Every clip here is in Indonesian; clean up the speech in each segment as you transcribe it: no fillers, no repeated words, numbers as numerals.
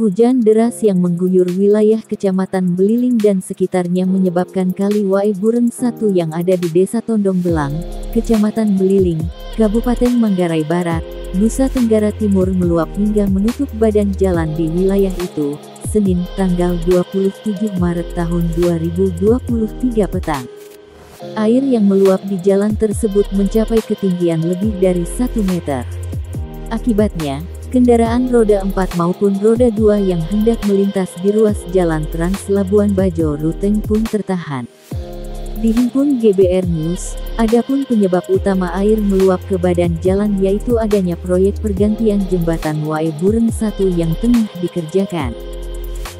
Hujan deras yang mengguyur wilayah Kecamatan Mbeliling dan sekitarnya menyebabkan Kali Wae Bureng 1 yang ada di Desa Tondong Belang, Kecamatan Mbeliling, Kabupaten Manggarai Barat, Nusa Tenggara Timur meluap hingga menutup badan jalan di wilayah itu, Senin, tanggal 27 Maret tahun 2023 petang. Air yang meluap di jalan tersebut mencapai ketinggian lebih dari 1 meter. Akibatnya, kendaraan roda 4 maupun roda 2 yang hendak melintas di ruas Jalan Trans Labuan Bajo Ruteng pun tertahan. Dihimpun GBR News, adapun penyebab utama air meluap ke badan jalan yaitu adanya proyek pergantian jembatan Wae Bureng 1 yang tengah dikerjakan.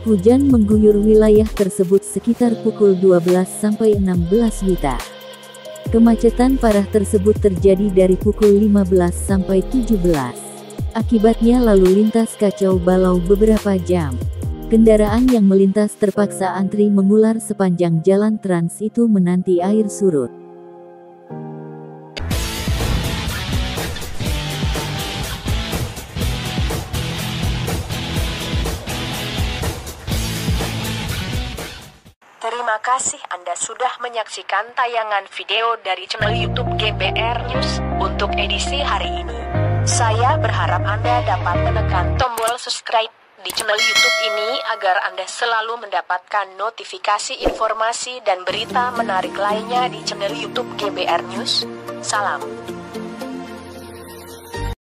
Hujan mengguyur wilayah tersebut sekitar pukul 12–16 WITA. Kemacetan parah tersebut terjadi dari pukul 15–17. Akibatnya lalu lintas kacau balau beberapa jam. Kendaraan yang melintas terpaksa antri mengular sepanjang jalan trans itu menanti air surut. Terima kasih Anda sudah menyaksikan tayangan video dari channel YouTube GBR News untuk edisi hari ini. Saya berharap Anda dapat menekan tombol subscribe di channel YouTube ini agar Anda selalu mendapatkan notifikasi informasi dan berita menarik lainnya di channel YouTube GBR News. Salam.